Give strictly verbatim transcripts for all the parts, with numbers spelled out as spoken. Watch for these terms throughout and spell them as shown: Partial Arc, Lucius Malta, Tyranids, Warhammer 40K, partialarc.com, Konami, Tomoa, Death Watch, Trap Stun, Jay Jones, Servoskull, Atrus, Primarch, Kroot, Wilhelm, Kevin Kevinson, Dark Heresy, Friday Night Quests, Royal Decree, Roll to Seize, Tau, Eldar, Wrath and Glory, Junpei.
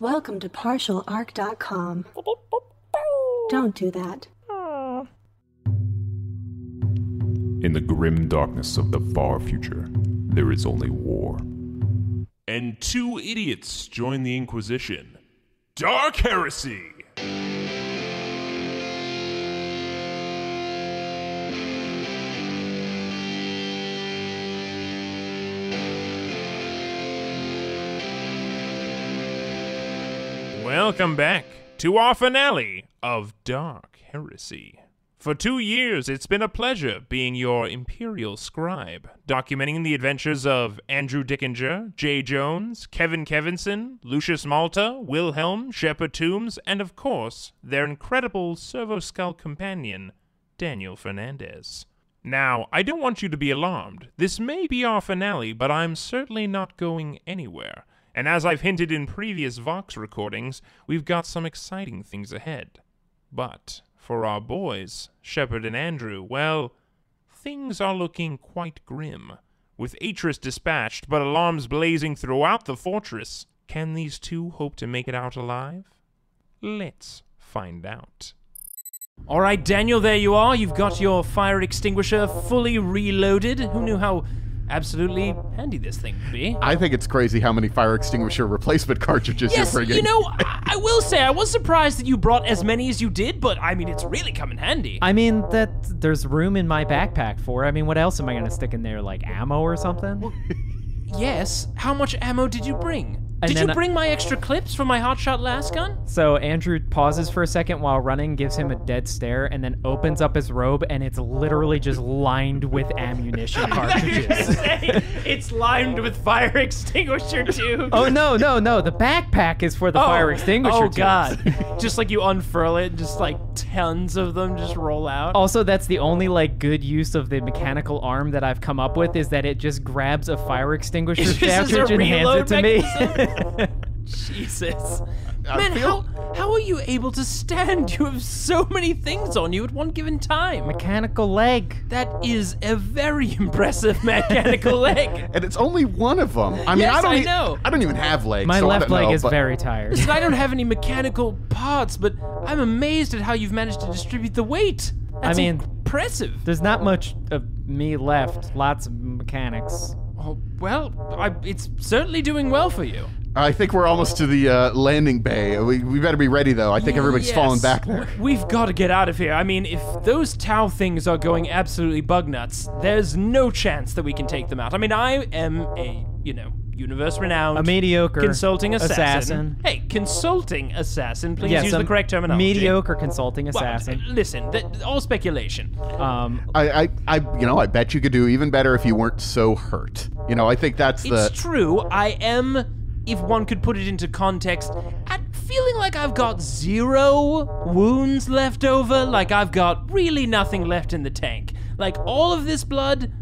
Welcome to partial arc dot com. Don't do that. In the grim darkness of the far future, there is only war. And two idiots join the Inquisition. Dark Heresy! Welcome back to our finale of Dark Heresy. For two years, it's been a pleasure being your Imperial Scribe, documenting the adventures of Andrew Dickinger, Jay Jones, Kevin Kevinson, Lucius Malta, Wilhelm, Shepard Tombs, and of course, their incredible Servoskull companion, Daniel Fernandez. Now, I don't want you to be alarmed. This may be our finale, but I'm certainly not going anywhere. And as I've hinted in previous Vox recordings, we've got some exciting things ahead. But for our boys, Shepard and Andrew, well, things are looking quite grim. With Atrus dispatched, but alarms blazing throughout the fortress, can these two hope to make it out alive? Let's find out. Alright, Daniel, there you are. You've got your fire extinguisher fully reloaded. Who knew how absolutely handy this thing would be. I think it's crazy how many fire extinguisher replacement cartridges yes, you're bringing. You know, I, I will say I was surprised that you brought as many as you did, but I mean, it's really come in handy. I mean, that there's room in my backpack for. I mean, what else am I gonna stick in there, like ammo or something? Well, yes. How much ammo did you bring? And did you bring my extra clips for my Hotshot Last Gun? So Andrew pauses for a second while running, gives him a dead stare, and then opens up his robe, and it's literally just lined with ammunition cartridges. It's lined with fire extinguisher tubes. Oh, no, no, no. The backpack is for the oh, fire extinguisher tubes. Oh, God. Just like you unfurl it, just like tons of them just roll out. Also, that's the only like good use of the mechanical arm that I've come up with, is that it just grabs a fire extinguisher cartridge and hands it to mechanism? me. Jesus. Man, feel... how, how are you able to stand? You have so many things on you at one given time. Mechanical leg. That is a very impressive mechanical leg. And it's only one of them. I mean, yes, I, don't I, e know. I don't even have legs. My so left leg know, is but... very tired. Listen, I don't have any mechanical parts, but I'm amazed at how you've managed to distribute the weight. That's I mean, impressive. There's not much of me left. Lots of mechanics. Oh, well, I, it's certainly doing well for you. I think we're almost to the uh, landing bay. We, we better be ready, though. I think everybody's yes. falling back there. We've got to get out of here. I mean, if those Tau things are going absolutely bug nuts, there's no chance that we can take them out. I mean, I am a, you know, universe-renowned... A mediocre... Consulting assassin. assassin. Hey, consulting assassin. Please yes, use the correct terminology. Mediocre consulting assassin. Well, listen, that, all speculation. Um, I, I, I, you know, I bet you could do even better if you weren't so hurt. You know, I think that's the... It's true. I am... If one could put it into context, I'm feeling like I've got zero wounds left over, like I've got really nothing left in the tank. Like, all of this blood,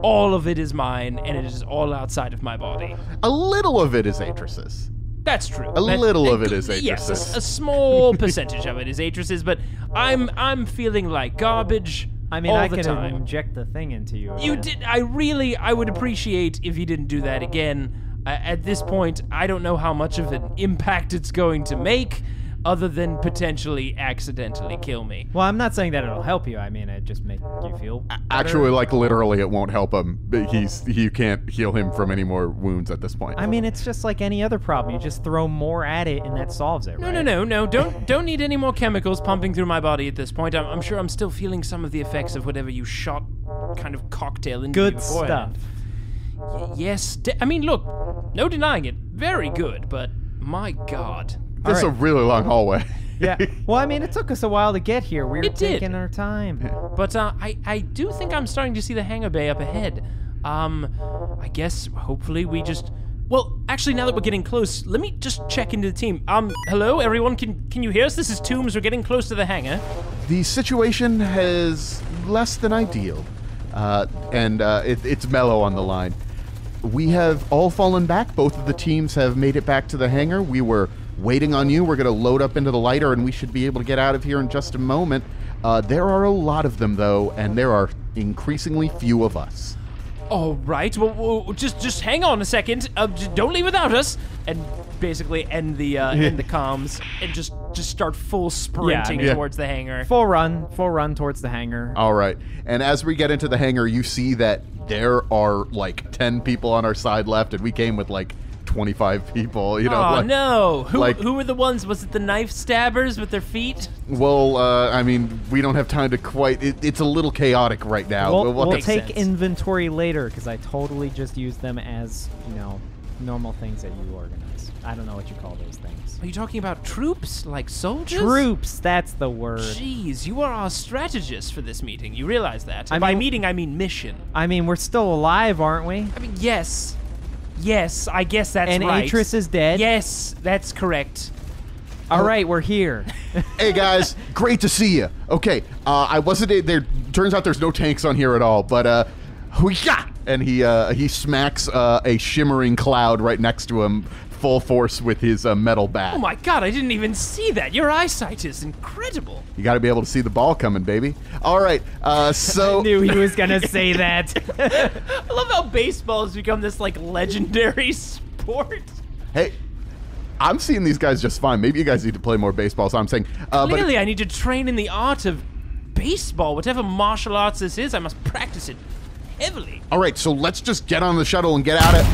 all of it is mine, and it is all outside of my body. A little of it is Atrus's. That's true. A that, little that, of it is Atrus's. Yes, a, a small percentage of it is Atrus's, but I'm, I'm feeling like garbage. I mean, all I could inject the thing into you. You again. did. I really, I would appreciate if you didn't do that again. Uh, at this point, I don't know how much of an impact it's going to make, other than potentially accidentally kill me. Well, I'm not saying that it'll help you. I mean, it just makes you feel better. Actually, like, literally, it won't help him. He's you can't heal him from any more wounds at this point. I mean, it's just like any other problem. You just throw more at it, and that solves it, right? No, no, no, no. Don't don't need any more chemicals pumping through my body at this point. I'm, I'm sure I'm still feeling some of the effects of whatever you shot, kind of cocktail into Good before. stuff. Y yes, I mean, look, no denying it, very good, but my God. This is right. a really long hallway. Yeah, well, I mean, it took us a while to get here. We were it taking did. our time. Yeah. But uh, I, I do think I'm starting to see the hangar bay up ahead. Um, I guess, hopefully, we just... Well, actually, now that we're getting close, let me just check into the team. Um, hello, everyone, can, can you hear us? This is Tombs, we're getting close to the hangar. The situation is less than ideal, uh, and uh, it, it's Mello on the line. We have all fallen back. Both of the teams have made it back to the hangar. We were waiting on you. We're going to load up into the lighter, and we should be able to get out of here in just a moment. Uh, there are a lot of them, though, and there are increasingly few of us. All right. Well, well just just hang on a second. Uh, don't leave without us. And basically end the uh, end the comms and just just start full sprinting yeah, I mean, towards yeah. the hangar. Full run, full run towards the hangar. All right, and as we get into the hangar, you see that there are like ten people on our side left, and we came with like twenty-five people. You know, oh like, no! Who like, who were the ones? Was it the knife stabbers with their feet? Well, uh, I mean, we don't have time to quite. It, it's a little chaotic right now. We'll, we'll take sense. inventory later because I totally just used them as you know. normal things that you organize. I don't know what you call those things. Are you talking about troops? Like soldiers? Troops, that's the word. Jeez, you are our strategist for this meeting. You realize that? I mean, by meeting, I mean mission. I mean, we're still alive, aren't we? I mean, yes. Yes, I guess that's and right. And Atrus is dead? Yes, that's correct. All right, we're here. Hey, guys. Great to see you. Okay, uh, I wasn't there. Turns out there's no tanks on here at all, but... uh And he uh, he smacks uh, a shimmering cloud right next to him, full force with his uh, metal bat. Oh my god, I didn't even see that. Your eyesight is incredible. You gotta be able to see the ball coming, baby. All right, uh, so... I knew he was gonna say that. I love how baseball has become this, like, legendary sport. Hey, I'm seeing these guys just fine. Maybe you guys need to play more baseball, so I'm saying... Uh, Clearly, but I need to train in the art of baseball. Whatever martial arts this is, I must practice it. Heavily. All right, so let's just get on the shuttle and get out of...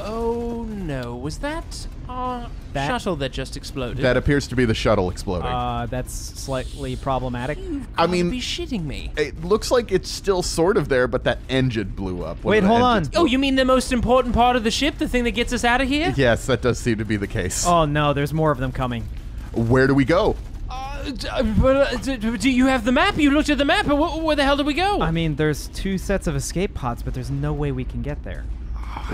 Oh, no. Was that our that, shuttle that just exploded? That appears to be the shuttle exploding. Uh, that's slightly problematic. You've got I mean, to be shitting me. It looks like it's still sort of there, but that engine blew up. Wait, hold on. Oh, you mean the most important part of the ship? The thing that gets us out of here? Yes, that does seem to be the case. Oh, no. There's more of them coming. Where do we go? Uh, do you have the map? You looked at the map. Where the hell did we go? I mean, there's two sets of escape pods, but there's no way we can get there.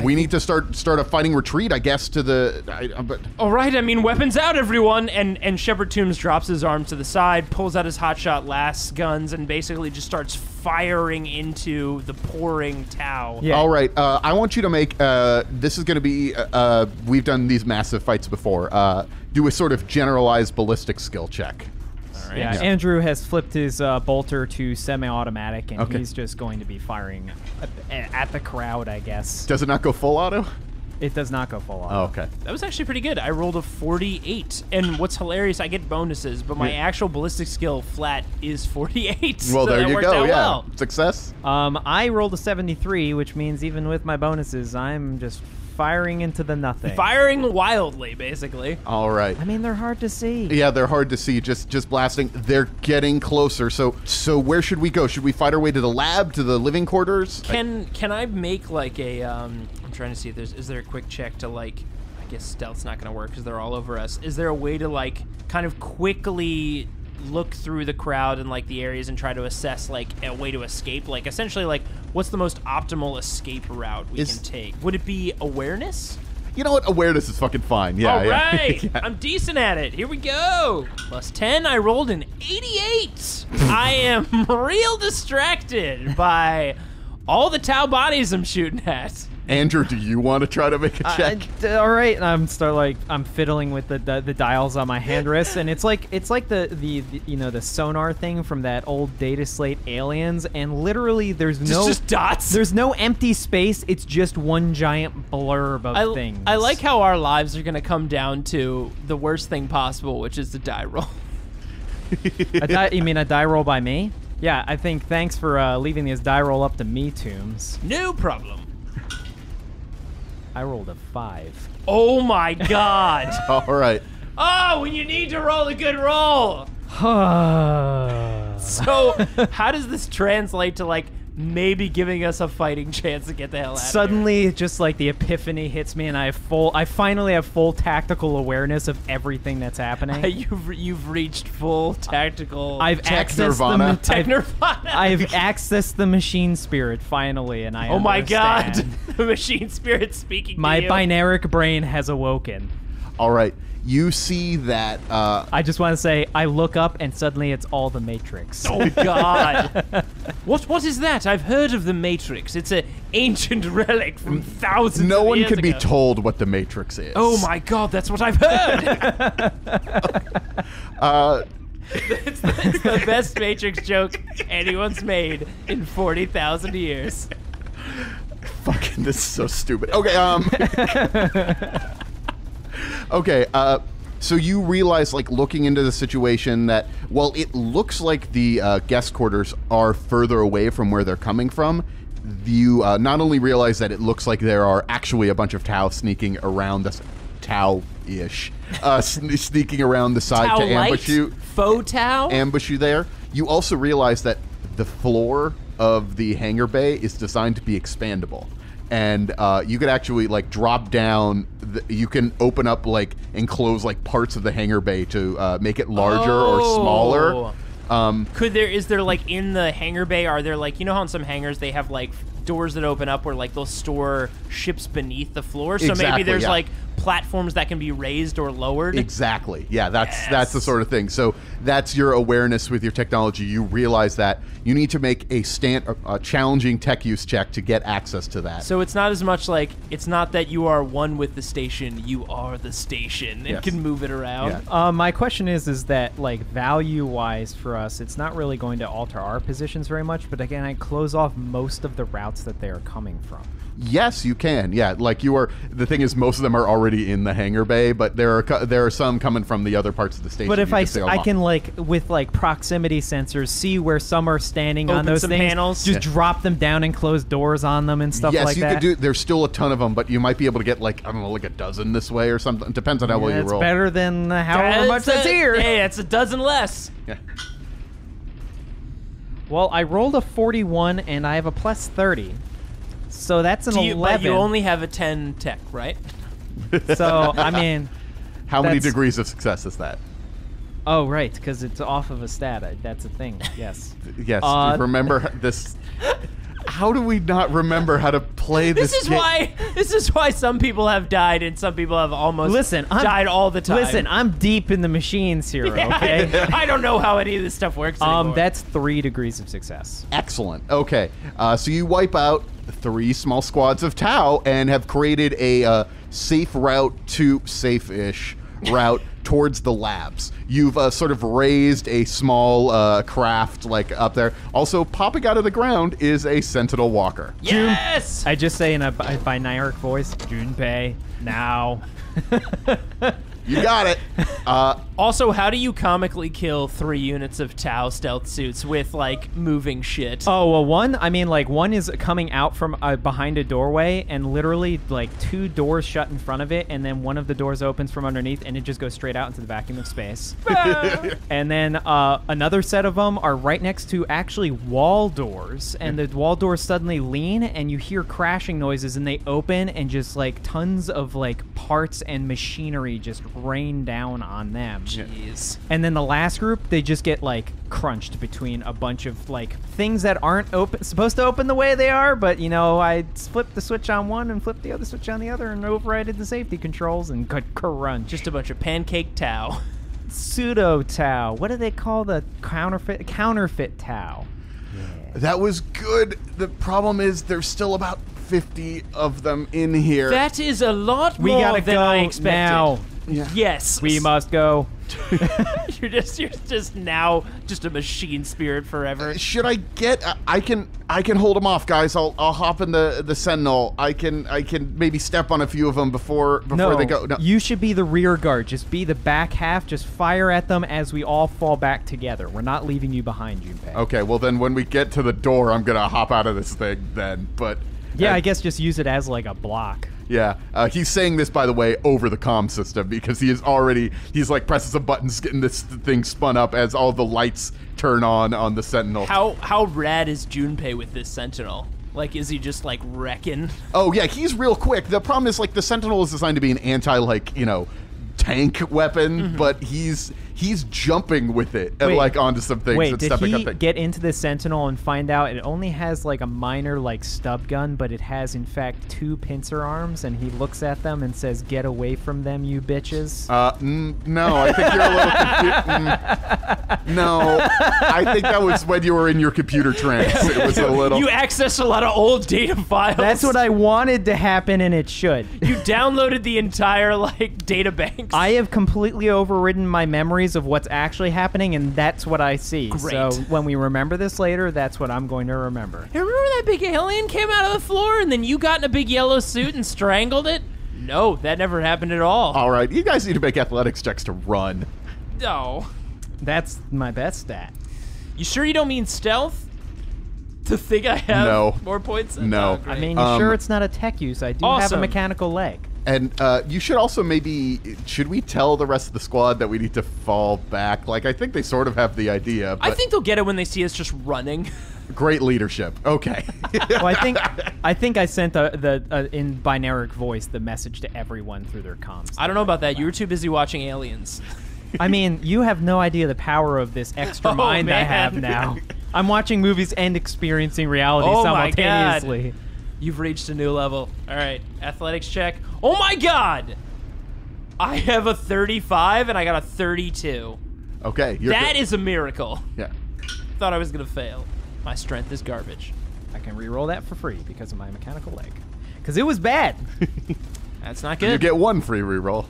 We need to start start a fighting retreat, I guess, to the... I, but. All right, I mean, weapons out, everyone. And and Shepard Tombs drops his arm to the side, pulls out his hotshot last guns, and basically just starts firing into the pouring Tau. Yeah. All right, uh, I want you to make... Uh, this is going to be... Uh, we've done these massive fights before. Uh, do a sort of generalized ballistic skill check. All right. Yeah, yeah. Andrew has flipped his uh, bolter to semi-automatic, and okay. he's just going to be firing at, at the crowd, I guess. Does it not go full auto? It does not go full auto. Oh, okay. That was actually pretty good. I rolled a forty-eight, and what's hilarious, I get bonuses, but my yeah. actual ballistic skill flat is forty-eight. Well, so there that you worked go. Yeah, well. Success. Um, I rolled a seventy-three, which means even with my bonuses, I'm just firing into the nothing. Firing wildly, basically. All right. I mean, they're hard to see. Yeah, they're hard to see. Just just blasting. They're getting closer. So so where should we go? Should we fight our way to the lab, to the living quarters? Can can I make like a... Um, I'm trying to see if there's... Is there a quick check to like... I guess stealth's not going to work because they're all over us. Is there a way to like kind of quickly... look through the crowd and like the areas and try to assess like a way to escape, like essentially like what's the most optimal escape route we is, can take? Would it be awareness? You know what? Awareness is fucking fine. Yeah. All right. Yeah. I'm decent at it. Here we go. Plus ten. I rolled an eighty-eight. I am real distracted by all the Tau bodies I'm shooting at. Andrew, do you want to try to make a check? Uh, all right, and I'm start like I'm fiddling with the, the the dials on my hand wrist, and it's like it's like the, the the you know the sonar thing from that old data slate Aliens, and literally there's no just, just dots. There's no empty space. It's just one giant blurb of I, things. I like how our lives are gonna come down to the worst thing possible, which is the die roll. a die, you mean a die roll by me? Yeah, I think. Thanks for uh, leaving this die roll up to me, Tombs. No problem. I rolled a five. Oh my god! All right. Oh, when you need to roll a good roll. So, how does this translate to like maybe giving us a fighting chance to get the hell out? Suddenly, of here? just like the epiphany hits me, and I have full. I finally have full tactical awareness of everything that's happening. Uh, you've you've reached full tactical. I've tech accessed nirvana. The tech nirvana. I've accessed the machine spirit finally, and I. Oh understand. my god! The machine spirit speaking. My to you. Binaric brain has awoken. All right, you see that. Uh, I just want to say, I look up, and suddenly it's all the Matrix. Oh god! What what is that? I've heard of the Matrix. It's an ancient relic from thousands no of years ago. No one can be told what the Matrix is. Oh my god, that's what I've heard! uh, it's, the, it's the best Matrix joke anyone's made in forty thousand years. Fucking, this is so stupid. Okay, um... okay, uh... so you realize, like, looking into the situation that, well, it looks like the uh, guest quarters are further away from where they're coming from. You uh, not only realize that it looks like there are actually a bunch of Tau sneaking around the... Tau-ish. Uh, sne sneaking around the side Tau to ambush you. Faux Tau? Ambush you there. You also realize that the floor of the hangar bay is designed to be expandable. And uh, you could actually, like, drop down. The, you can open up, like, and close, like, parts of the hangar bay to uh, make it larger oh. or smaller. Um, Could there, is there, like, in the hangar bay, are there, like, you know how in some hangars they have, like, doors that open up where, like, they'll store ships beneath the floor? So exactly, maybe there's, yeah. like, platforms that can be raised or lowered? Exactly. Yeah, that's yes. that's the sort of thing. So that's your awareness with your technology. You realize that you need to make a, stand, a challenging tech use check to get access to that. So it's not as much like, it's not that you are one with the station, you are the station. It yes. can move it around. Yeah. Uh, my question is, is that, like, value-wise for us, it's not really going to alter our positions very much, but again, I close off most of the routes that they are coming from. Yes, you can. Yeah, like you are. The thing is, most of them are already in the hangar bay, but there are there are some coming from the other parts of the station. But if I, I can like with like proximity sensors see where some are standing Open on those some things, panels. Just yeah. drop them down and close doors on them and stuff yes, like you that. Yes, you could do. There's still a ton of them, but you might be able to get like I don't know, like a dozen this way or something. It depends on how yeah, well you it's roll. It's better than however much that's here. Hey, that's a dozen less. Yeah. Well, I rolled a forty-one, and I have a plus thirty. So that's an you, eleven. But you only have a ten tech, right? So, I mean... How many degrees of success is that? Oh, right, because it's off of a stat. That's a thing, yes. Yes, uh, remember this... How do we not remember how to play this game? This is why this is why some people have died and some people have almost listen, died I'm, all the time. Listen, I'm deep in the machines here, yeah, okay? I, I don't know how any of this stuff works um, anymore. That's three degrees of success. Excellent. Okay, uh, so you wipe out three small squads of Tau and have created a uh, safe route to safe-ish route towards the labs. You've uh, sort of raised a small uh, craft like up there. Also, popping out of the ground is a Sentinel Walker. Yes! Jun I just say in a bi binaric voice, Junpei, now. You got it. Uh, also, how do you comically kill three units of Tau stealth suits with, like, moving shit? Oh, well, one, I mean, like, one is coming out from uh, behind a doorway and literally, like, two doors shut in front of it, and then one of the doors opens from underneath, and it just goes straight out into the vacuum of space. And then uh, another set of them are right next to, actually, wall doors, and the wall doors suddenly lean, and you hear crashing noises, and they open, and just, like, tons of, like, parts and machinery just rain down on them. Jeez. And then the last group, they just get like crunched between a bunch of like things that aren't open, supposed to open the way they are, but you know, I flipped the switch on one and flipped the other switch on the other and overrided the safety controls and got crunched. Just a bunch of pancake Tau. Pseudo Tau. What do they call the counterfeit counterfeit Tau? Yeah. That was good. The problem is there's still about fifty of them in here. That is a lot more we gotta than go I expected. Now. Yeah. Yes. We must go. You're just you're just now just a machine spirit forever. Uh, should I get uh, I can I can hold them off, guys. I'll I'll hop in the the Sentinel. I can I can maybe step on a few of them before before no, they go. No. You should be the rear guard. Just be the back half. Just fire at them as we all fall back together. We're not leaving you behind, Junpei. Okay, well then when we get to the door, I'm going to hop out of this thing then. But yeah, I, I guess just use it as like a block. Yeah, uh, he's saying this, by the way, over the comm system because he is already, he's like presses some buttons, getting this thing spun up as all the lights turn on on the Sentinel. How how rad is Junpei with this Sentinel? Like, is he just, like, wrecking? Oh, yeah, he's real quick. The problem is, like, the Sentinel is designed to be an anti, like, you know, tank weapon, mm-hmm. but he's he's jumping with it and wait, like onto some things. Wait, and did stepping he up get into the Sentinel and find out it only has like a minor like stub gun, but it has in fact two pincer arms, and he looks at them and says, "Get away from them, you bitches." Uh, mm, no, I think you're a little. mm, no, I think that was when you were in your computer trance. It was a little. You accessed a lot of old data files. That's what I wanted to happen, and it should. You downloaded the entire like data banks. I have completely overridden my memory memories of what's actually happening, and that's what I see. Great. So when we remember this later, that's what I'm going to remember. Hey, remember that big alien came out of the floor, and then you got in a big yellow suit and strangled it? No, that never happened at all. All right, you guys need to make athletics checks to run. No. That's my best stat. You sure you don't mean stealth? To think I have no. more points? Than no. I mean, um, sure it's not a tech use. I do awesome. have a mechanical leg. And uh, you should also maybe, should we tell the rest of the squad that we need to fall back? Like, I think they sort of have the idea. But I think they'll get it when they see us just running. Great leadership. Okay. Well, I think I think I sent a, the a, in binaric voice the message to everyone through their comms. I don't know about that. You were too busy watching Aliens. I mean, you have no idea the power of this extra oh, mind man. I have now. I'm watching movies and experiencing reality oh simultaneously. My God. You've reached a new level. All right, athletics check. Oh my God! I have a thirty-five and I got a thirty-two. Okay, you're that good. Is a miracle. Yeah. Thought I was gonna fail. My strength is garbage. I can re-roll that for free because of my mechanical leg. Because it was bad. That's not good. You get one free re-roll.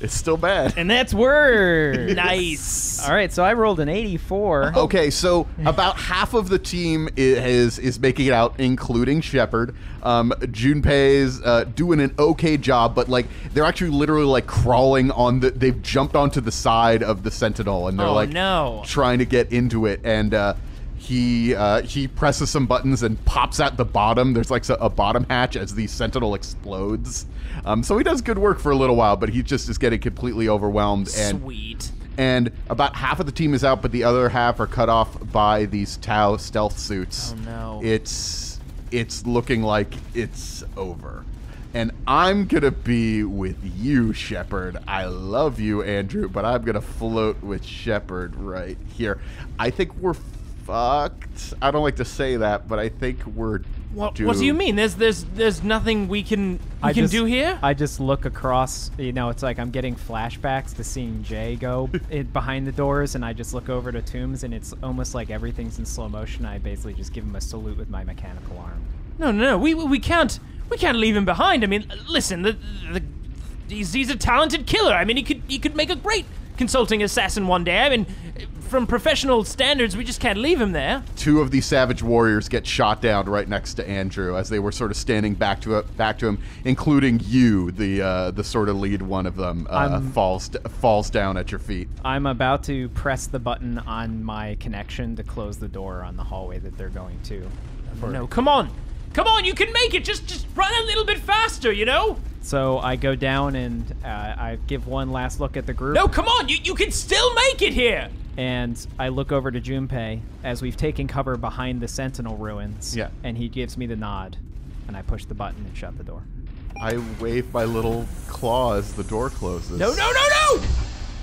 It's still bad. And that's worse. Nice. All right, so I rolled an eighty-four. Okay, so about half of the team is is making it out, including Shepard. Um, Junpei's uh, doing an okay job, but like they're actually literally like crawling on the. They've jumped onto the side of the Sentinel, and they're oh, like no. trying to get into it. And uh, he uh, he presses some buttons and pops out the bottom. There's like a, a bottom hatch as the Sentinel explodes. Um, so he does good work for a little while, but he just is getting completely overwhelmed. And, Sweet. And about half of the team is out, but the other half are cut off by these Tau stealth suits. Oh, no. It's, it's looking like it's over. And I'm going to be with you, Shepard. I love you, Andrew, but I'm going to float with Shepard right here. I think we're fucked. I don't like to say that, but I think we're... What, what do you mean? There's there's there's nothing we can we I can just, do here. I just look across. You know, it's like I'm getting flashbacks to seeing Jay go it, behind the doors, and I just look over to Tombs, and it's almost like everything's in slow motion. I basically just give him a salute with my mechanical arm. No, no, no. We we can't we can't leave him behind. I mean, listen, the, the, he's he's a talented killer. I mean, he could he could make a great consulting assassin one day. I mean, from professional standards, we just can't leave him there. Two of the savage warriors get shot down right next to Andrew as they were sort of standing back to back to him, including you, the uh, the sort of lead one of them, uh, falls falls down at your feet. I'm about to press the button on my connection to close the door on the hallway that they're going to. No, come on, come on, you can make it. Just just run a little bit faster, you know. So I go down and uh, I give one last look at the group. No, come on, you, you can still make it here. And I look over to Junpei as we've taken cover behind the Sentinel ruins. Yeah. And he gives me the nod, and I push the button and shut the door. I wave my little claw as the door closes. No, no, no, no!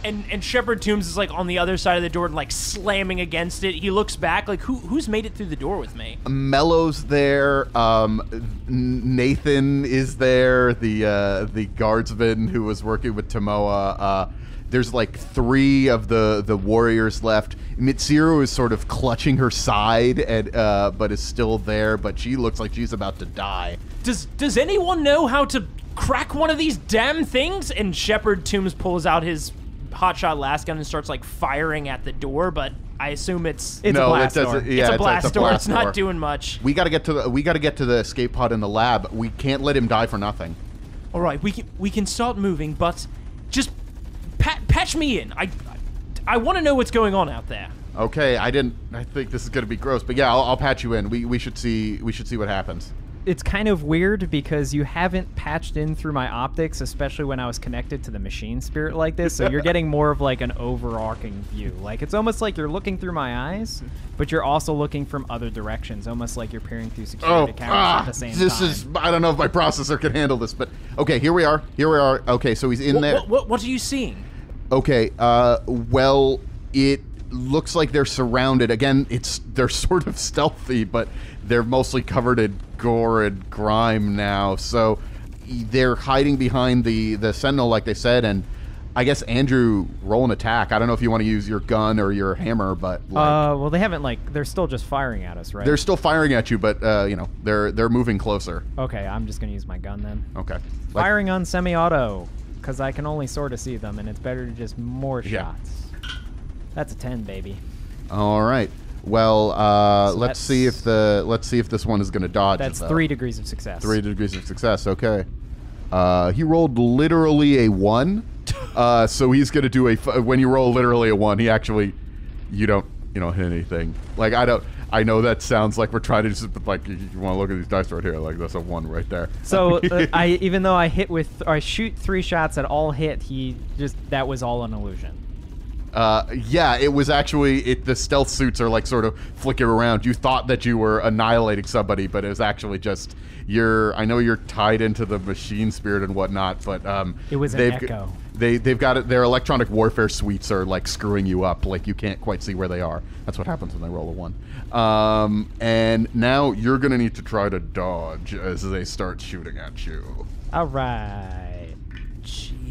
And and Shepard Tombs is like on the other side of the door, like slamming against it. He looks back, like who who's made it through the door with me? Mello's there. Um, Nathan is there. The uh, the guardsman who was working with Tomoa. Uh, there's like three of the the warriors left. Mitsuru is sort of clutching her side, and uh, but is still there. But she looks like she's about to die. Does does anyone know how to crack one of these damn things? And Shepard Tombs pulls out his hotshot last gun and starts like firing at the door, but I assume it's it's no, a blast it door. Yeah, it's a blast, it's, it's a blast door. Blast it's not door. doing much. We gotta get to the we gotta get to the escape pod in the lab. We can't let him die for nothing. All right, we can we can start moving, but just pat, patch me in. I I, I want to know what's going on out there. Okay, I didn't. I think this is gonna be gross, but yeah, I'll, I'll patch you in. We we should see we should see what happens. It's kind of weird because you haven't patched in through my optics, especially when I was connected to the machine spirit like this, so you're getting more of like an overarching view. Like it's almost like you're looking through my eyes, but you're also looking from other directions, almost like you're peering through security oh, cameras ah, at the same this time. This is, I don't know if my processor can handle this, but okay, here we are, here we are. Okay, so he's in what, there. What, what, what are you seeing? Okay, uh, well, it looks like they're surrounded. Again, it's they're sort of stealthy, but they're mostly covered in gore and grime now, so they're hiding behind the, the Sentinel, like they said, and I guess, Andrew, roll an attack. I don't know if you want to use your gun or your hammer, but... Like, uh, well, they haven't, like, they're still just firing at us, right? They're still firing at you, but, uh, you know, they're they're moving closer. Okay, I'm just going to use my gun then. Okay. Firing like, on semi-auto, because I can only sort of see them, and it's better to just more shots. Yeah. That's a ten, baby. All right. Well, uh, so let's see if the let's see if this one is going to dodge. That's it, three degrees of success. Three degrees of success. Okay. Uh, he rolled literally a one, uh, so he's going to do a. F when you roll literally a one, he actually, you don't you don't hit anything. Like I don't. I know that sounds like we're trying to just, but like you, you want to look at these dice right here. Like that's a one right there. So uh, I even though I hit with or I shoot three shots that all hit, he just that was all an illusion. Uh, yeah, it was actually, it, the stealth suits are like sort of flicker around. You thought that you were annihilating somebody, but it was actually just, you're, I know you're tied into the machine spirit and whatnot, but um, it was an echo. They, they've got it, their electronic warfare suites are like screwing you up, like you can't quite see where they are. That's what happens when they roll a one. Um, and now you're going to need to try to dodge as they start shooting at you. All right. Jeez.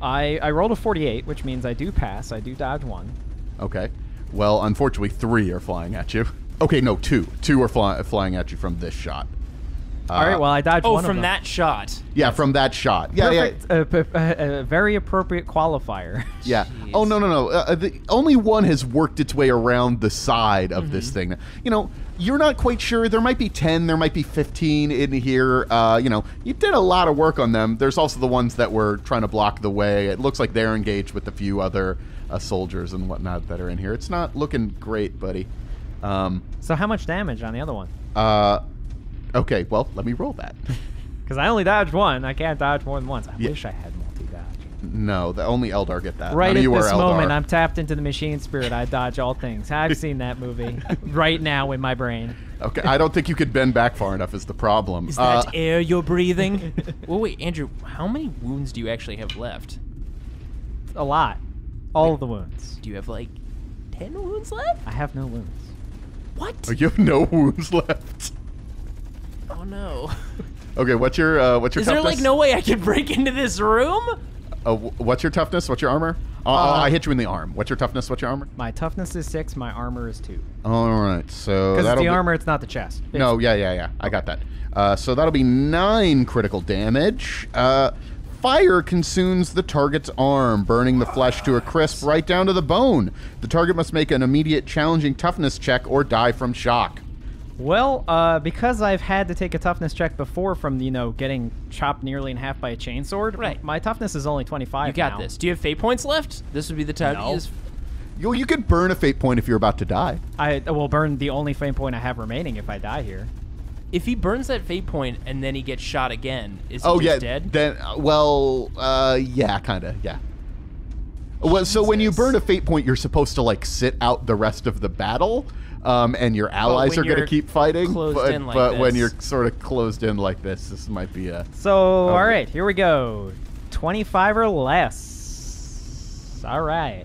I, I rolled a forty-eight, which means I do pass. I do dodge one. Okay. Well, unfortunately, three are flying at you. Okay, no, two. Two are fly flying at you from this shot. Uh, All right, well, I dodged oh, one Oh, from of them. that shot. Yeah, from that shot. Yeah, Perfect, yeah. A, a, a very appropriate qualifier. Yeah. Jeez. Oh, no, no, no. Uh, the, only one has worked its way around the side of mm-hmm. this thing. You know, you're not quite sure. There might be ten. There might be fifteen in here. Uh, you know, you did a lot of work on them. There's also the ones that were trying to block the way. It looks like they're engaged with a few other uh, soldiers and whatnot that are in here. It's not looking great, buddy. Um, so how much damage on the other one? Uh, okay, well, let me roll that. Because I only dodged one. I can't dodge more than once. I yeah. wish I had multi-dodge. No, the only Eldar get that. Right None at this moment, I'm tapped into the machine spirit. I dodge all things. I've seen that movie right now in my brain. Okay, I don't think you could bend back far enough is the problem. Is that uh, air you're breathing? Well, wait, Andrew, how many wounds do you actually have left? A lot. All wait, of the wounds. Do you have, like, ten wounds left? I have no wounds. What? Oh, you have no wounds left. Oh, no. Okay, what's your, uh, what's your toughness? Is there, like, no way I can break into this room? Uh, what's your toughness? What's your armor? Uh, uh, I hit you in the arm. What's your toughness? What's your armor? My toughness is six. My armor is two. All right, so because it's the armor, it's not the chest. It's no, yeah, yeah, yeah. I got that. Uh, so that'll be nine critical damage. Uh, fire consumes the target's arm, burning the flesh to a crisp right down to the bone. The target must make an immediate challenging toughness check or die from shock. Well, uh, because I've had to take a toughness check before from, you know, getting chopped nearly in half by a chainsword, right. my toughness is only twenty-five. You got now. this. Do you have fate points left? This would be the time no. to use. You, you could burn a fate point if you're about to die. I will burn the only fate point I have remaining if I die here. If he burns that fate point and then he gets shot again, is he oh, just yeah, dead? Then, well, uh, yeah, kind of, yeah. Well, so when you burn a fate point, you're supposed to, like, sit out the rest of the battle. Um, and your allies are going to keep fighting, but, in like but this. when you're sort of closed in like this, this might be a... So, oh, all right, here we go. twenty-five or less. All right.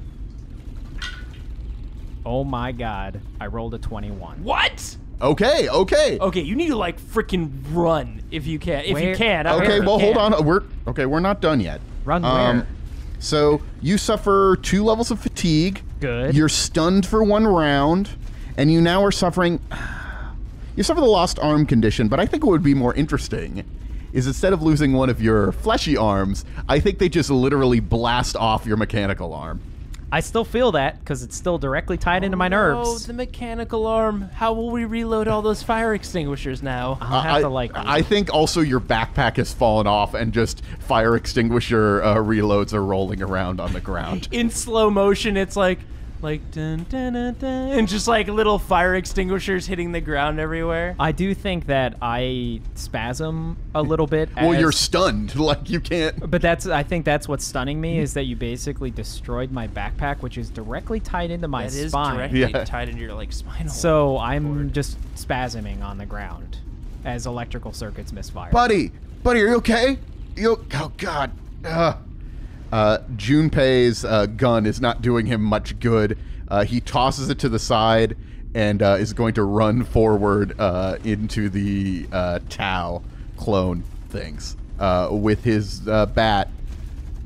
Oh, my God. I rolled a twenty-one. What? Okay, okay. Okay, you need to, like, freaking run if you can. If where? you can. I okay, well, hold can. on. We're Okay, we're not done yet. Run um, where? So, you suffer two levels of fatigue. Good. You're stunned for one round. And you now are suffering, you suffer the lost arm condition, but I think what would be more interesting is instead of losing one of your fleshy arms, I think they just literally blast off your mechanical arm. I still feel that because it's still directly tied oh into my nerves. Oh, the mechanical arm. How will we reload all those fire extinguishers now? I'll have I, to like I, I think also your backpack has fallen off and just fire extinguisher uh, reloads are rolling around on the ground. In slow motion, it's like... Like dun, dun, dun, dun, and just like little fire extinguishers hitting the ground everywhere. I do think that I spasm a little bit. Well, as, you're stunned, like you can't. But that's I think that's what's stunning me is that you basically destroyed my backpack, which is directly tied into my that spine. It is directly yeah. tied into your like spinal. So I'm cord. just spasming on the ground as electrical circuits misfire. Buddy, buddy, are you okay? You oh God. Ugh. Uh, Junpei's uh, gun is not doing him much good. Uh, he tosses it to the side and uh, is going to run forward uh, into the uh, Tau clone things uh, with his uh, bat.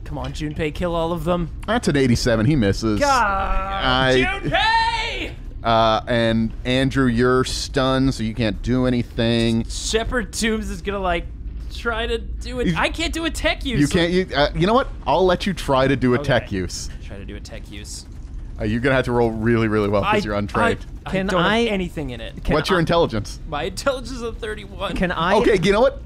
Come on, Junpei, kill all of them. That's an eighty-seven. He misses. God, I, Junpei! Uh, and Andrew, you're stunned, so you can't do anything. Shepard Tombs is going to, like, try to do it. I can't do a tech use. You can't. You, uh, you know what? I'll let you try to do a okay. tech use. Try to do a tech use. Uh, you're gonna have to roll really, really well because you're untrained. I, I, can I don't I, have anything in it. Can What's your I, intelligence? My intelligence is a thirty-one. Can I? Okay, you know what?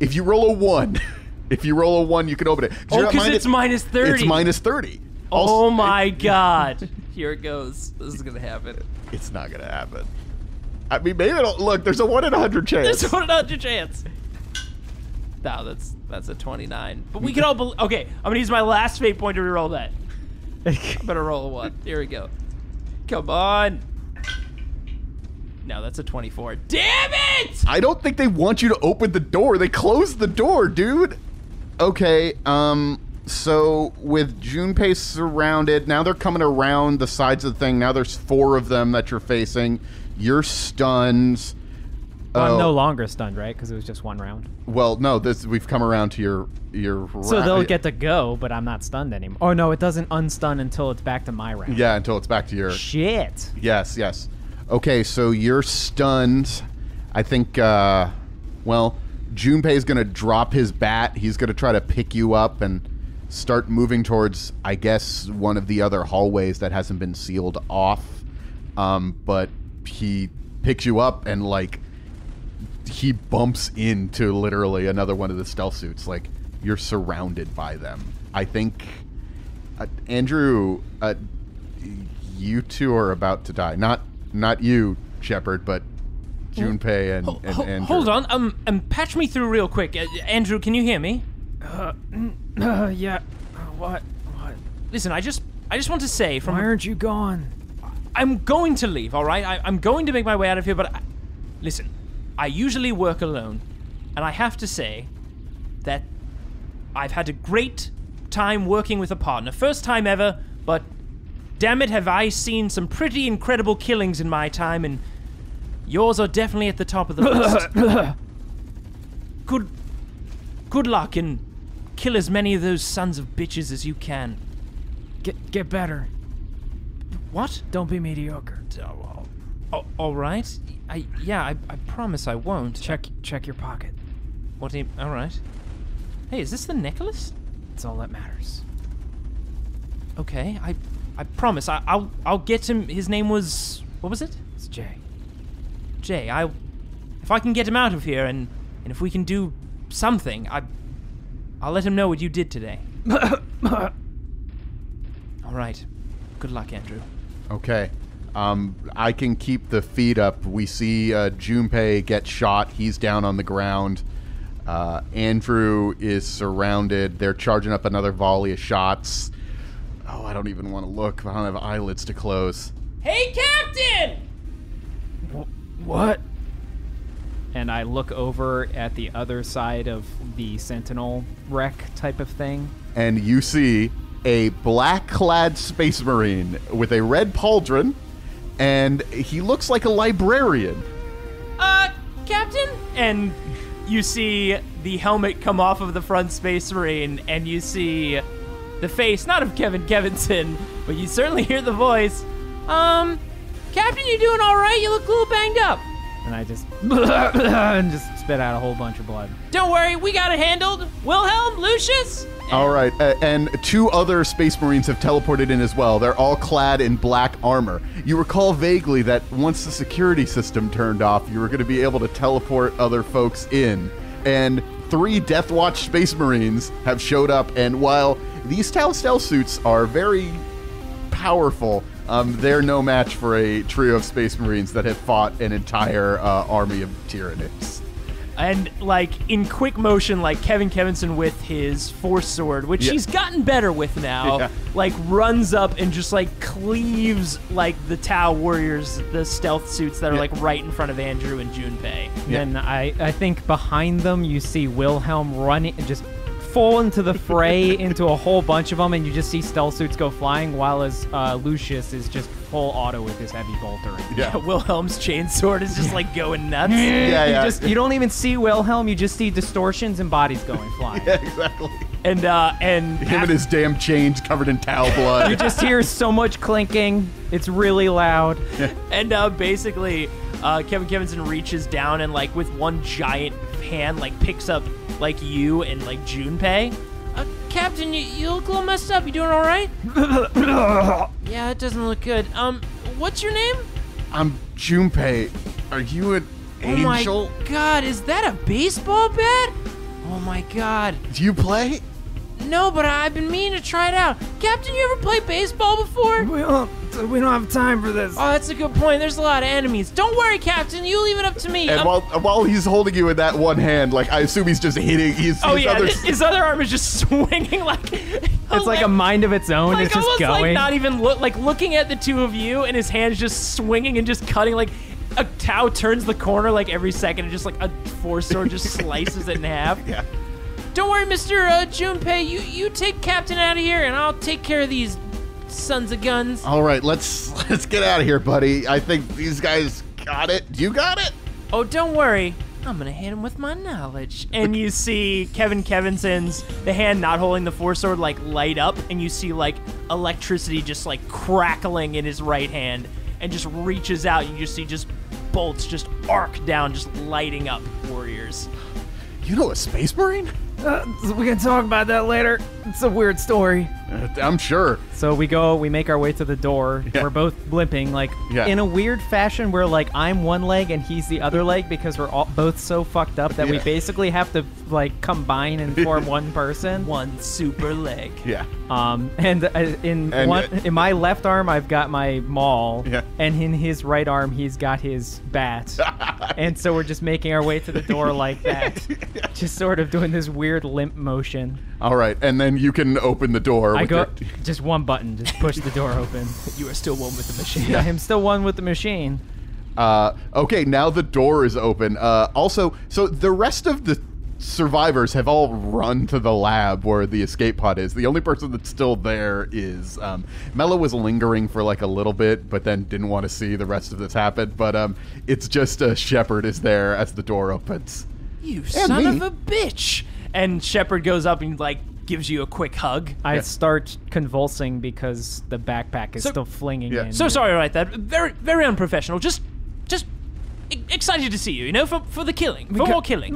If you roll a one, if you roll a one, you can open it. Oh, because it's it? minus thirty. It's minus thirty. Also, oh my God! Here it goes. This is gonna happen. It's not gonna happen. I mean, maybe it'll look. There's a one in a hundred chance. There's a one in a hundred chance. No, that's that's a twenty-nine. But we can all believe. Okay, I'm gonna use my last fate point to reroll that. I'm gonna roll a one. Here we go. Come on. No, that's a twenty-four. Damn it! I don't think they want you to open the door. They closed the door, dude. Okay. Um. So with Junpei surrounded, now they're coming around the sides of the thing. Now there's four of them that you're facing. You're stunned. Well, oh. I'm no longer stunned, right? Because it was just one round. Well, no, this we've come around to your your. So they'll get to go, but I'm not stunned anymore. Oh no, it doesn't unstun until it's back to my round. Yeah, until it's back to your. Shit. Yes, yes. Okay, so you're stunned. I think. Uh, well, Junpei's gonna drop his bat. He's gonna try to pick you up and start moving towards, I guess, one of the other hallways that hasn't been sealed off. Um, but he picks you up and like. He bumps into literally another one of the stealth suits. Like, you're surrounded by them. I think, uh, Andrew, uh, you two are about to die. Not not you, Shepard, but Junpei and, and Andrew. Hold on, um, um, patch me through real quick. Uh, Andrew, can you hear me? Uh, uh yeah. Uh, what? What? Listen, I just, I just want to say from. Why aren't you gone? I'm going to leave. All right, I, I'm going to make my way out of here. But I, listen. I usually work alone, and I have to say that I've had a great time working with a partner. First time ever, but damn it, have I seen some pretty incredible killings in my time, and yours are definitely at the top of the list. Good, good luck, and kill as many of those sons of bitches as you can. Get, get better. What? Don't be mediocre. Oh, oh, all right. I, yeah, I, I promise I won't. Check check your pocket. What do you, all right. Hey, is this the necklace? It's all that matters. Okay, I I promise I, I'll I'll get him. His name was, what was it? It's Jay. Jay, I if I can get him out of here and and if we can do something, I I'll let him know what you did today. All right. Good luck, Andrew. Okay. Um, I can keep the feed up. We see uh, Junpei get shot. He's down on the ground. Uh, Andrew is surrounded. They're charging up another volley of shots. Oh, I don't even want to look. I don't have eyelids to close. Hey, Captain! Wh what? And I look over at the other side of the Sentinel wreck type of thing. And you see a black-clad space marine with a red pauldron. And he looks like a librarian. Uh, Captain? And you see the helmet come off of the front space marine, and you see the face, not of Kevin Kevinson, but you certainly hear the voice. Um, Captain, you doing all right? You look a little banged up. And I just, and just spit out a whole bunch of blood. Don't worry, we got it handled. Wilhelm, Lucius. All right, uh, and two other space marines have teleported in as well. They're all clad in black armor. You recall vaguely that once the security system turned off, you were going to be able to teleport other folks in. And three Death Watch space marines have showed up, and while these Tau stealth suits are very powerful, um, they're no match for a trio of space marines that have fought an entire uh, army of Tyranids. And, like, in quick motion, like Kevin Kevinson with his force sword, which yeah. he's gotten better with now, yeah. like, runs up and just, like, cleaves, like, the Tau warriors, the stealth suits that are, yeah. like, right in front of Andrew and Junpei. Yeah. And I, I think behind them you see Wilhelm running, just full into the fray into a whole bunch of them, and you just see stealth suits go flying while as uh, Lucius is just full auto with his heavy bolter. Yeah. yeah, Wilhelm's chainsword is just like going nuts. Yeah, you, yeah. Just, you don't even see Wilhelm; you just see distortions and bodies going flying. Yeah, exactly. And uh, and him and his damn chains covered in Tau blood. You just hear so much clinking; it's really loud. Yeah. And uh, basically, uh, Kevin Kevinson reaches down and like with one giant hand, like picks up like you and like Junpei. Uh, Captain, you, you look a little messed up. You doing all right? Yeah, it doesn't look good. Um, what's your name? I'm Junpei. Are you an angel? Oh my God, is that a baseball bat? Oh my God. Do you play? No, but I've been meaning to try it out. Captain, you ever played baseball before? We don't, we don't have time for this. Oh, that's a good point. There's a lot of enemies. Don't worry, Captain. You leave it up to me. And while, while he's holding you with that one hand, like, I assume he's just hitting. He's, oh, his yeah. Other... His other arm is just swinging like... It's like a mind of its own. Like, it's just going. Like not even look, like looking at the two of you, and his hand's just swinging and just cutting. Like, a Tau turns the corner like every second, and just like a force sword just slices it in half. Yeah. Don't worry, Mister Uh, Junpei. You you take Captain out of here, and I'll take care of these sons of guns. All right, let's let's get out of here, buddy. I think these guys got it. You got it. Oh, don't worry. I'm gonna hit him with my knowledge. And you see Kevin Kevinson's the hand not holding the force sword like light up, and you see like electricity just like crackling in his right hand, and just reaches out. And you just see just bolts just arc down, just lighting up warriors. You know a space marine? Uh, we can talk about that later. It's a weird story. Uh, I'm sure. So we go, we make our way to the door. Yeah. We're both limping, like, yeah. in a weird fashion where, like, I'm one leg and he's the other leg because we're all, both so fucked up that yeah. we basically have to, like, combine and form one person. One super leg. Yeah. Um, and uh, in and one, uh, in my left arm, I've got my maul. Yeah. And in his right arm, he's got his bat. And so we're just making our way to the door like that. Yeah. Just sort of doing this weird Weird limp motion. All right, and then you can open the door. I with go your... just one button, just push the door open. You are still one with the machine. Yeah, I'm still one with the machine. Uh, okay, now the door is open. Uh, also, so the rest of the survivors have all run to the lab where the escape pod is. The only person that's still there is um, Mello was lingering for like a little bit, but then didn't want to see the rest of this happen. But um, it's just uh, Shepard is there as the door opens. You and son me. of a bitch. And Shepard goes up and, like, gives you a quick hug. I yeah. start convulsing because the backpack is so, still flinging yeah. in. So sorry about that. Very, very unprofessional. Just, just excited to see you, you know, for, for the killing. We for more killing.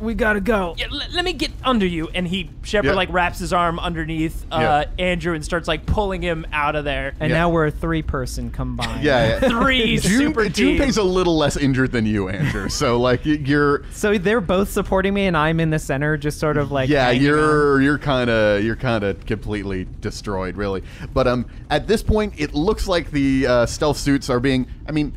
We gotta go. Yeah, let me get under you. And he, Shepard, yeah. like, wraps his arm underneath uh, yeah. Andrew and starts, like, pulling him out of there. And yeah. now we're a three-person combined. Yeah, yeah. Three super teams. Junpei's a little less injured than you, Andrew. So, like, you're... So they're both supporting me, and I'm in the center just sort of, like... Yeah, you're on. you're kind of you're kind of completely destroyed, really. But um, at this point, it looks like the uh, stealth suits are being... I mean...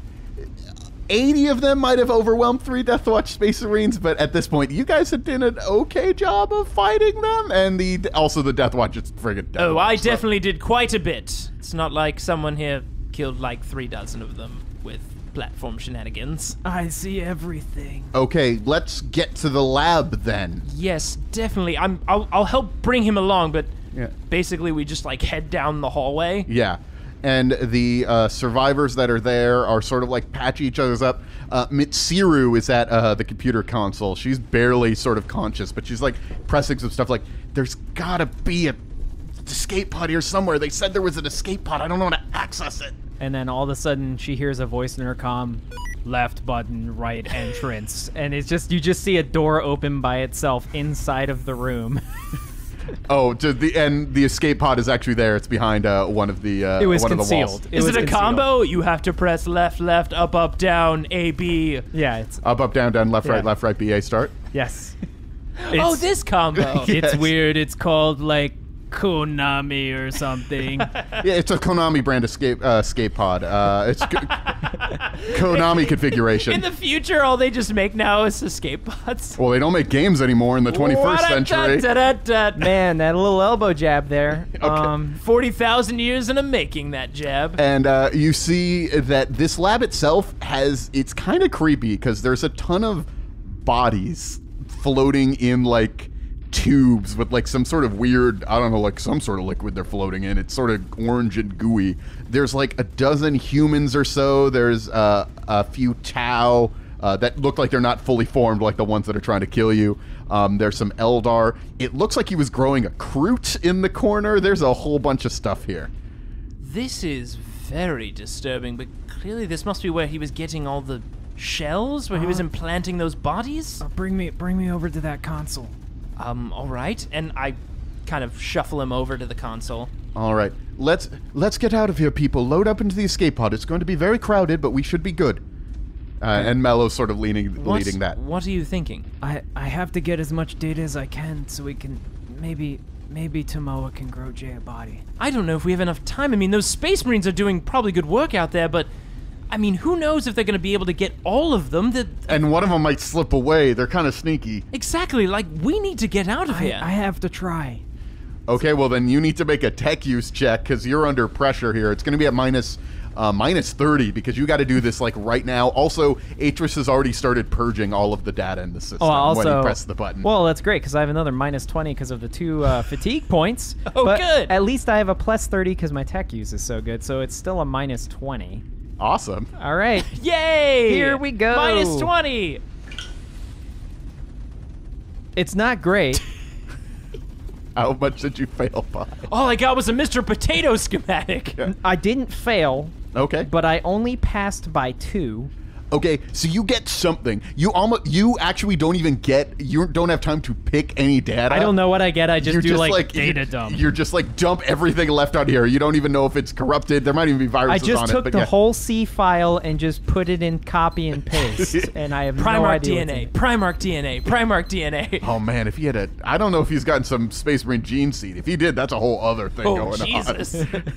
eighty of them might have overwhelmed three Death Watch Space Marines, but at this point, you guys have done an okay job of fighting them, and the also the Death Watch is friggin' dead. Oh, I so. definitely did quite a bit. It's not like someone here killed like three dozen of them with platform shenanigans. I see everything. Okay, let's get to the lab then. Yes, definitely. I'm. I'll, I'll help bring him along, but yeah. basically we just like head down the hallway. Yeah. And the uh, survivors that are there are sort of like patching each other's up. Uh, Mitsuru is at uh, the computer console. She's barely sort of conscious, but she's like pressing some stuff like, there's gotta be a escape pod here somewhere. They said there was an escape pod. I don't know how to access it. And then all of a sudden she hears a voice in her comm, left button, right entrance. And it's just, you just see a door open by itself inside of the room. Oh, to the and the escape pod is actually there. It's behind uh, one of the uh, it was one concealed. Of the walls. It is was it a concealed. combo? You have to press left, left, up, up, down, A, B. Yeah, it's up, up, down, down, left, yeah. right, left, right, B, A, start. Yes. Oh, this combo. Yes. It's weird. It's called like Konami or something. Yeah, it's a Konami brand escape uh, escape pod. Uh, it's co Konami configuration. In the future, all they just make now is escape pods. Well, they don't make games anymore in the twenty-first century. Da, da, da, da. Man, that little elbow jab there. Okay. Um, Forty thousand years in a making that jab. And uh, you see that this lab itself has it's kind of creepy because there's a ton of bodies floating in like. Tubes with like some sort of weird, I don't know, like some sort of liquid they're floating in. It's sort of orange and gooey. There's like a dozen humans or so. There's uh, a few Tau uh, that look like they're not fully formed, like the ones that are trying to kill you. Um, there's some Eldar. It looks like he was growing a Kroot in the corner. There's a whole bunch of stuff here. This is very disturbing, but clearly this must be where he was getting all the shells where uh, he was implanting those bodies? Uh, bring me, bring me over to that console. Um, all right. And I kind of shuffle him over to the console. All right. Let's let's get out of here, people. Load up into the escape pod. It's going to be very crowded, but we should be good. Uh, and Mello's sort of leaning, What's, leading that. What are you thinking? I, I have to get as much data as I can so we can maybe... Maybe Tomoa can grow Jay a body. I don't know if we have enough time. I mean, those Space Marines are doing probably good work out there, but... I mean, who knows if they're going to be able to get all of them that... And one of them might slip away. They're kind of sneaky. Exactly. Like, we need to get out of I, here. I have to try. Okay, well then you need to make a tech use check, because you're under pressure here. It's going to be at minus... Uh, minus thirty, because you got to do this like right now. Also, Atrus has already started purging all of the data in the system oh, also, when he pressed the button. Well, that's great, because I have another minus twenty because of the two uh, fatigue points. Oh, but good. At least I have a plus thirty because my tech use is so good, so it's still a minus twenty. Awesome. All right. Yay! Here we go. Minus twenty. It's not great. How much did you fail by? All I got was a Mister Potato schematic. Yeah. I didn't fail. Okay. But I only passed by two. Okay, so you get something. You almost, you actually don't even get, you don't have time to pick any data. I don't know what I get. I just you're do just like, like data you're, dump. You're just like dump everything left out here. You don't even know if it's corrupted. There might even be viruses on it. I just took it, the yeah. whole C file and just put it in copy and paste. And I have Primarch no idea. D N A, Primarch D N A, Primarch D N A. Oh man, if he had a, I don't know if he's gotten some Space Marine gene seed. If he did, that's a whole other thing oh, going Jesus. on.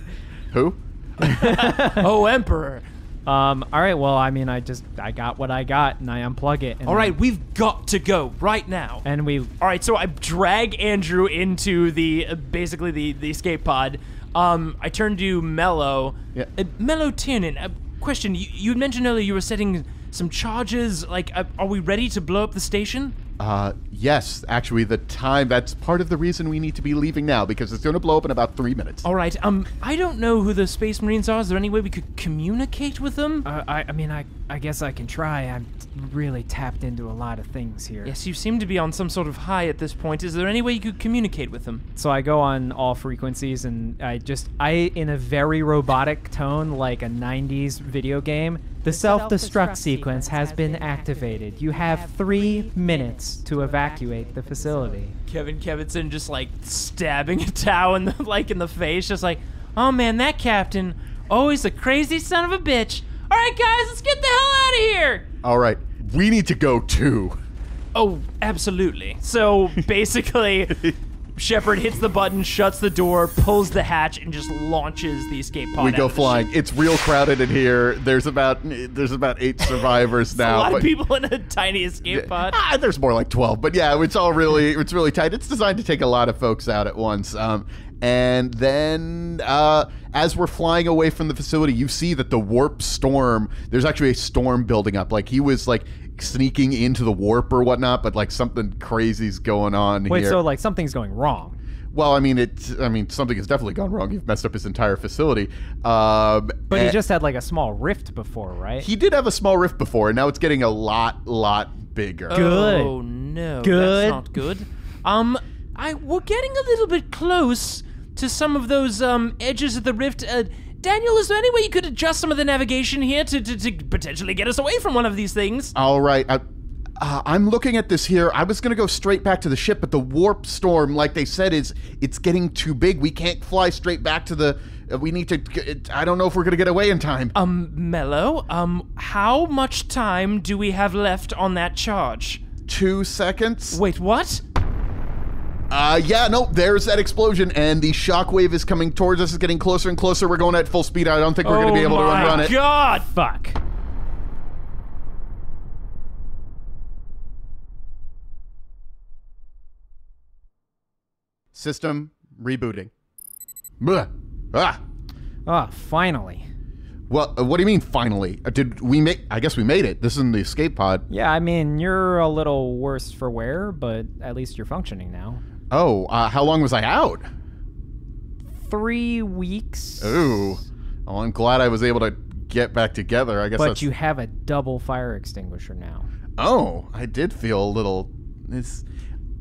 Who? Oh, Emperor. Um, all right, well, I mean, I just, I got what I got, and I unplug it. And all right, we've got to go right now. And we... All right, so I drag Andrew into the, uh, basically, the, the escape pod. Um, I turn to Mello. Yeah. Uh, Mello Tiernan, uh, question, you, you mentioned earlier you were setting some charges. Like, uh, are we ready to blow up the station? Uh, yes, actually, the time, that's part of the reason we need to be leaving now, because it's going to blow up in about three minutes. All right, um, I don't know who the Space Marines are. Is there any way we could communicate with them? Uh, I, I mean, I, I guess I can try. I'm really tapped into a lot of things here. Yes, you seem to be on some sort of high at this point. Is there any way you could communicate with them? So I go on all frequencies, and I just, I, in a very robotic tone, like a nineties video game, the self-destruct sequence has been activated. You have three minutes to evacuate the facility. Kevin Kevinson just like stabbing a Tau in the, like in the face, just like, oh man, that captain, always a crazy son of a bitch. All right, guys, let's get the hell out of here. All right, we need to go too. Oh, absolutely. So basically, Shepard hits the button, shuts the door, pulls the hatch, and just launches the escape pod. We go flying. It's real crowded in here. There's about there's about eight survivors now. A lot but, of people in a tiny escape pod. Ah, there's more like twelve, but yeah, it's all really it's really tight. It's designed to take a lot of folks out at once. Um, and then uh, as we're flying away from the facility, you see that the warp storm. There's actually a storm building up. Like he was like. sneaking into the warp or whatnot, but like something crazy's going on Wait, here. Wait, so like something's going wrong? Well, I mean, it. I mean, something has definitely gone wrong. You've messed up his entire facility. Um, but he just had like a small rift before, right? He did have a small rift before, and now it's getting a lot, lot bigger. Good. Oh no, good. That's not good. Um, I we're getting a little bit close to some of those um edges of the rift. Uh, Daniel, is there any way you could adjust some of the navigation here to, to, to potentially get us away from one of these things? All right. I, uh, I'm looking at this here. I was going to go straight back to the ship, but the warp storm, like they said, is it's getting too big. We can't fly straight back to the... Uh, we need to... It, I don't know if we're going to get away in time. Um, Mello, um, how much time do we have left on that charge? Two seconds. Wait, what? Uh, yeah, no, there's that explosion, and the shockwave is coming towards us. It's getting closer and closer. We're going at full speed. I don't think we're oh going to be able to run it. Oh, my God. Fuck. System rebooting. Blah. Ah. Ah, finally. Well, uh, what do you mean, finally? Uh, did we make... I guess we made it. This isn't the escape pod. Yeah, I mean, you're a little worse for wear, but at least you're functioning now. Oh, uh, how long was I out? Three weeks. Ooh. Well, I'm glad I was able to get back together. I guess. But that's... you have a double fire extinguisher now. Oh, I did feel a little... It's...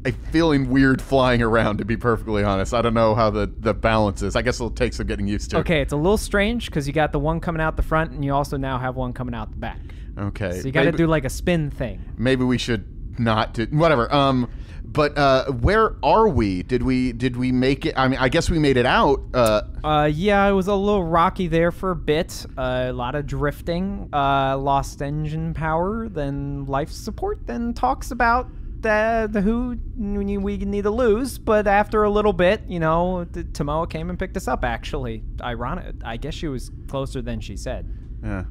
I'm feeling weird flying around, to be perfectly honest. I don't know how the, the balance is. I guess it'll take some getting used to. Okay, it's a little strange because you got the one coming out the front and you also now have one coming out the back. Okay. So you got to do like a spin thing. Maybe we should not do whatever. Um, but uh, where are we? Did we did we make it? I mean, I guess we made it out. Uh, uh yeah, it was a little rocky there for a bit. Uh, a lot of drifting. Uh, lost engine power. Then life support. Then talks about the, the who we need to lose. But after a little bit, you know, Tomoa came and picked us up. Actually, ironic. I guess she was closer than she said. Yeah.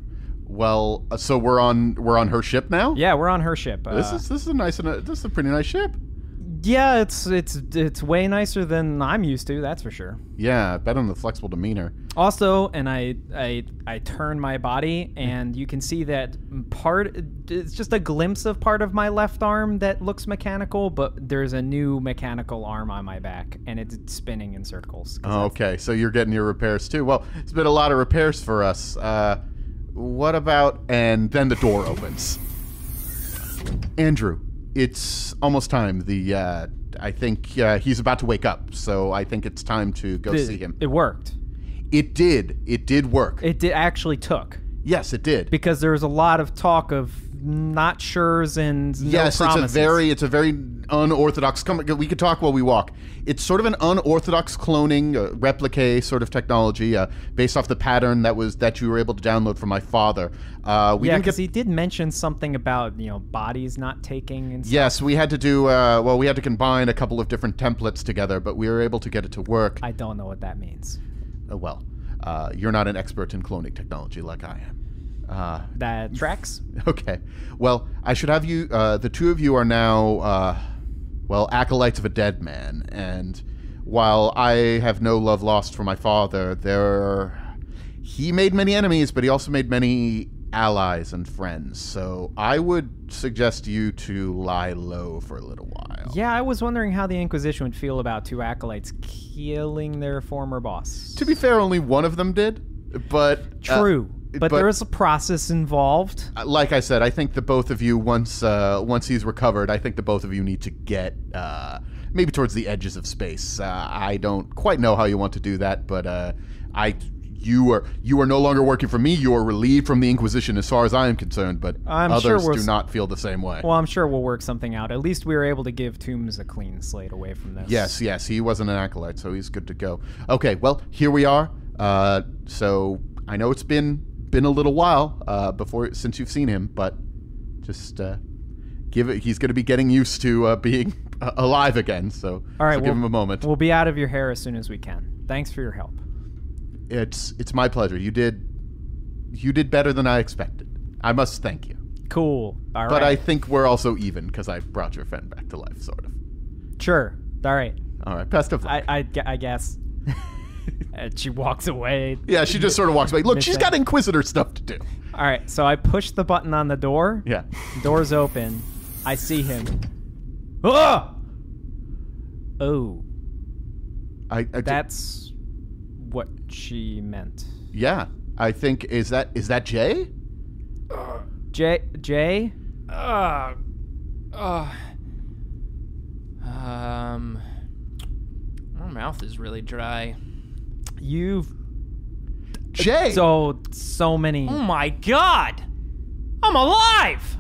Well, so we're on we're on her ship now? Yeah, we're on her ship. Uh, this is this is a nice this is a pretty nice ship. Yeah, it's it's it's way nicer than I'm used to, that's for sure. Yeah, bet on the flexible demeanor. Also, and I I I turn my body and you can see that part it's just a glimpse of part of my left arm that looks mechanical, but there's a new mechanical arm on my back and it's spinning in circles. Oh, okay, so you're getting your repairs too. Well, it's been a lot of repairs for us. Uh What about... And then the door opens. Andrew, it's almost time. The uh, I think uh, he's about to wake up, so I think it's time to go it, see him. It worked. It did. It did work. It did, actually took. Yes, it did. Because there was a lot of talk of not sures and no yes, promises. It's a very, it's a very unorthodox... Come, we could talk while we walk. It's sort of an unorthodox cloning, uh, replique sort of technology uh, based off the pattern that was that you were able to download from my father. Uh, we yeah, because he did mention something about, you know, bodies not taking and stuff. Yes, we had to do... Uh, well, we had to combine a couple of different templates together, but we were able to get it to work. I don't know what that means. Uh, well, uh, you're not an expert in cloning technology like I am. Uh, that tracks. Okay. Well, I should have you, uh, the two of you are now, uh, well, acolytes of a dead man. And while I have no love lost for my father, there, he made many enemies, but he also made many allies and friends. So I would suggest you to lie low for a little while. Yeah, I was wondering how the Inquisition would feel about two acolytes killing their former boss. To be fair, only one of them did, but... True. Uh, But, but there is a process involved. Like I said, I think the both of you, once uh, once he's recovered, I think the both of you need to get uh, maybe towards the edges of space. Uh, I don't quite know how you want to do that, but uh, I you are you are no longer working for me. You are relieved from the Inquisition, as far as I am concerned. But I'm others sure do not feel the same way. Well, I'm sure we'll work something out. At least we were able to give Tombs a clean slate away from this. Yes, yes, he wasn't an acolyte, so he's good to go. Okay, well, here we are. Uh, so I know it's been. Been a little while uh, before since you've seen him, but just uh, give it. He's going to be getting used to uh, being uh, alive again. So, all right, so we'll, give him a moment. We'll be out of your hair as soon as we can. Thanks for your help. It's it's my pleasure. You did you did better than I expected. I must thank you. Cool. All but right. But I think we're also even because I brought your friend back to life, sort of. Sure. All right. All right. Best of luck. I I, I guess. And she walks away. Yeah, she just sort of walks away. Look, she's got Inquisitor stuff to do. All right, so I push the button on the door. Yeah. Door's open. I see him. Oh! Oh. I, I That's what she meant. Yeah, I think, is that is that Jay? Uh, Jay? Jay? Uh, uh, um, my mouth is really dry. You've Jay so so many. Oh my God, I'm alive!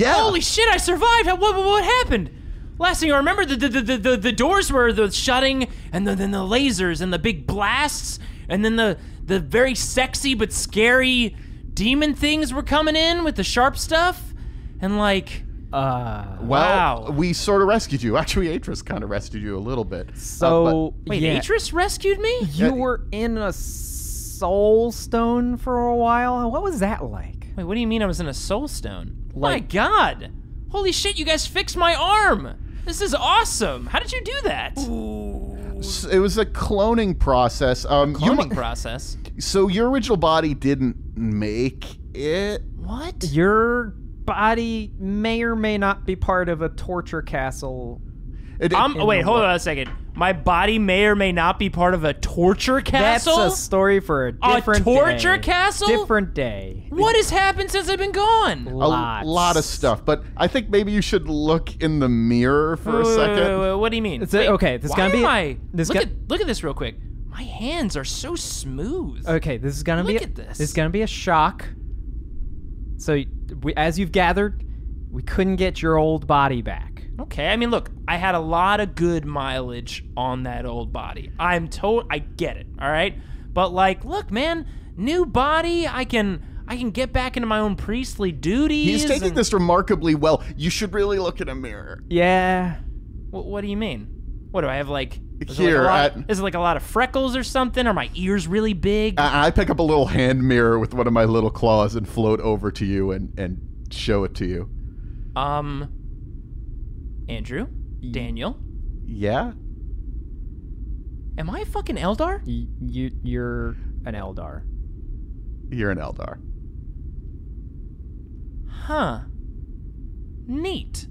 Yeah. Holy shit, I survived. What what, what happened? Last thing I remember, the the, the the the doors were the shutting, and the, then the lasers and the big blasts, and then the the very sexy but scary demon things were coming in with the sharp stuff, and like. Uh, well, wow. We sort of rescued you. Actually, Atrus kind of rescued you a little bit. So, uh, but, wait, yeah. Atrus rescued me? You yeah. were in a soul stone for a while. What was that like? Wait, what do you mean I was in a soul stone? Like, my God. Holy shit, you guys fixed my arm. This is awesome. How did you do that? Ooh. It was a cloning process. Um, cloning you, process? So your original body didn't make it? What? Your... body may or may not be part of a torture castle. I'm, wait, hold on a second. My body may or may not be part of a torture castle? That's a story for a different a torture day. Castle? Different day. What has happened since I've been gone? Lots. A lot of stuff, but I think maybe you should look in the mirror for wait, a second. Wait, wait, wait, what do you mean? It's wait, a, okay, this is going to be... I, this look, at, look at this real quick. My hands are so smooth. Okay, this is going to be... Look at this. This is going to be a shock. So... we, as you've gathered, we couldn't get your old body back. Okay, I mean, look, I had a lot of good mileage on that old body. I'm told, I get it, all right? But, like, look, man, new body, I can... I can get back into my own priestly duties. He's taking and... this remarkably well. You should really look in a mirror. Yeah. W what do you mean? What do I have, like? Is Here, it like, a lot, I, is it like a lot of freckles or something? Are my ears really big? I, I pick up a little hand mirror with one of my little claws and float over to you and and show it to you. Um. Andrew, Daniel. Yeah. Am I a fucking Eldar? Y you you're an Eldar. You're an Eldar. Huh. Neat.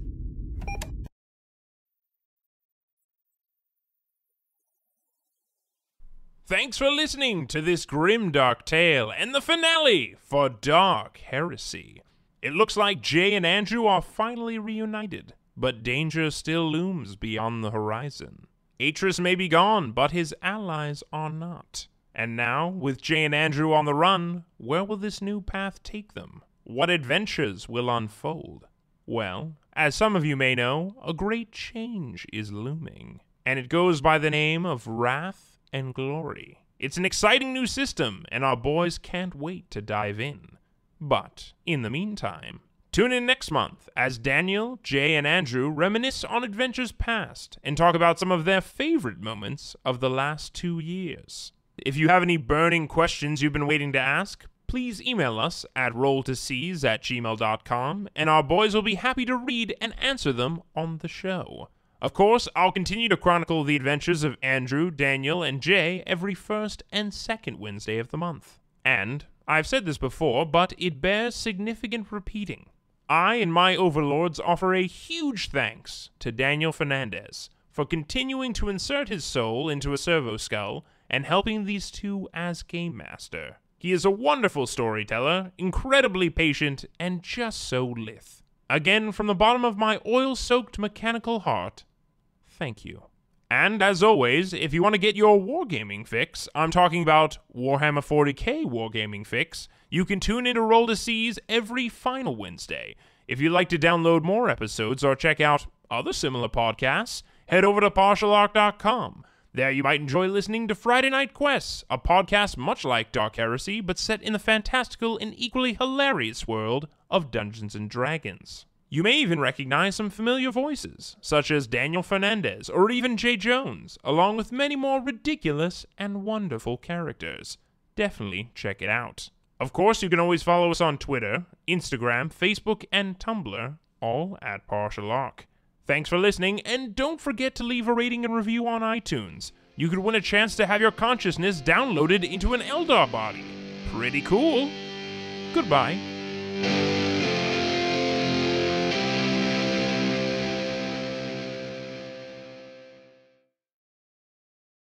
Thanks for listening to this grimdark tale and the finale for Dark Heresy. It looks like Jay and Andrew are finally reunited, but danger still looms beyond the horizon. Atrus may be gone, but his allies are not. And now, with Jay and Andrew on the run, where will this new path take them? What adventures will unfold? Well, as some of you may know, a great change is looming, and it goes by the name of Wrath and Glory. It's an exciting new system, and our boys can't wait to dive in. But, in the meantime, tune in next month as Daniel, Jay, and Andrew reminisce on adventures past and talk about some of their favorite moments of the last two years. If you have any burning questions you've been waiting to ask, please email us at roll to seize at gmail dot com, and our boys will be happy to read and answer them on the show. Of course, I'll continue to chronicle the adventures of Andrew, Daniel, and Jay every first and second Wednesday of the month. And, I've said this before, but it bears significant repeating. I and my overlords offer a huge thanks to Daniel Fernandez for continuing to insert his soul into a servo skull and helping these two as game master. He is a wonderful storyteller, incredibly patient, and just so lithe. Again, from the bottom of my oil-soaked mechanical heart, thank you. And as always, if you want to get your wargaming fix, I'm talking about Warhammer forty K wargaming fix, you can tune into Roll to Seize every final Wednesday. If you'd like to download more episodes or check out other similar podcasts, head over to partial arc dot com. There you might enjoy listening to Friday Night Quests, a podcast much like Dark Heresy, but set in the fantastical and equally hilarious world of Dungeons and Dragons. You may even recognize some familiar voices, such as Daniel Fernandez or even Jay Jones, along with many more ridiculous and wonderful characters. Definitely check it out. Of course, you can always follow us on Twitter, Instagram, Facebook, and Tumblr, all at Partial Arc. Thanks for listening, and don't forget to leave a rating and review on iTunes. You could win a chance to have your consciousness downloaded into an Eldar body. Pretty cool. Goodbye.